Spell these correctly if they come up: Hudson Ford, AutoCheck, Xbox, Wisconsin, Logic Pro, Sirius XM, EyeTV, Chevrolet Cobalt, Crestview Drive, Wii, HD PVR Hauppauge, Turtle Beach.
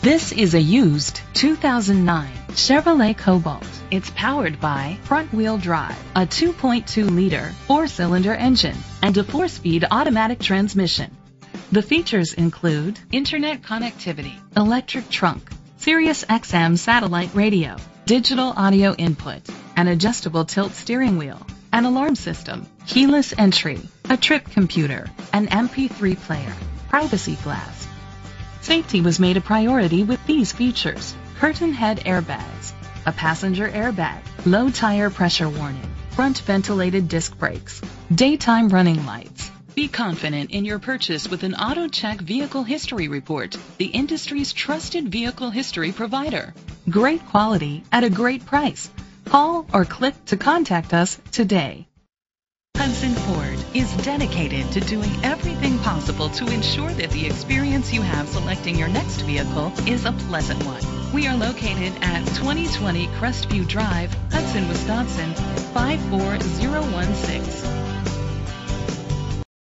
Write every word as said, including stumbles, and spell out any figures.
This is a used two thousand nine Chevrolet Cobalt. It's powered by front-wheel drive, a two point two liter four-cylinder engine, and a four-speed automatic transmission. The features include internet connectivity, electric trunk, Sirius X M satellite radio, digital audio input, an adjustable tilt steering wheel, an alarm system, keyless entry, a trip computer, an M P three player, privacy glass. Safety was made a priority with these features: curtain head airbags, a passenger airbag, low tire pressure warning, front ventilated disc brakes, daytime running lights. Be confident in your purchase with an AutoCheck Vehicle History Report, the industry's trusted vehicle history provider. Great quality at a great price. Call or click to contact us today. Hudson Ford is dedicated to doing everything possible to ensure that the experience you have selecting your next vehicle is a pleasant one. We are located at twenty twenty Crestview Drive, Hudson, Wisconsin, five four zero one six.